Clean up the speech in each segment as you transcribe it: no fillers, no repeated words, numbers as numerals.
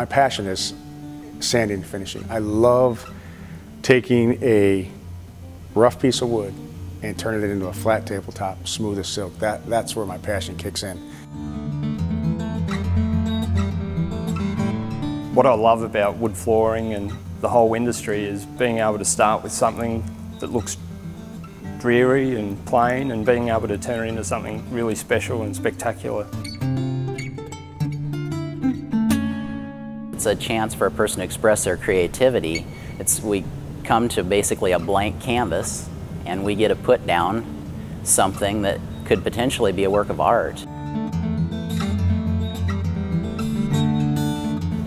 my passion is sanding and finishing. I love taking a rough piece of wood and turning it into a flat tabletop, smooth as silk. That's where my passion kicks in. What I love about wood flooring and the whole industry is being able to start with something that looks dreary and plain and being able to turn it into something really special and spectacular. It's a chance for a person to express their creativity. We come to basically a blank canvas and we get to put down something that could potentially be a work of art.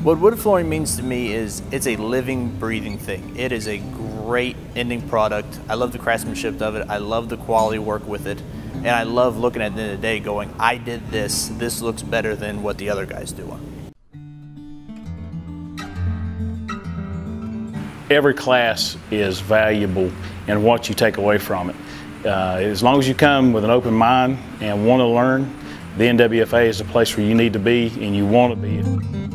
What wood flooring means to me is it's a living, breathing thing. It is a great ending product. I love the craftsmanship of it. I love the quality work with it. And I love looking at the end of the day going, I did this. This looks better than what the other guy's doing. Every class is valuable in what you take away from it. As long as you come with an open mind and want to learn, the NWFA is the place where you need to be and you want to be.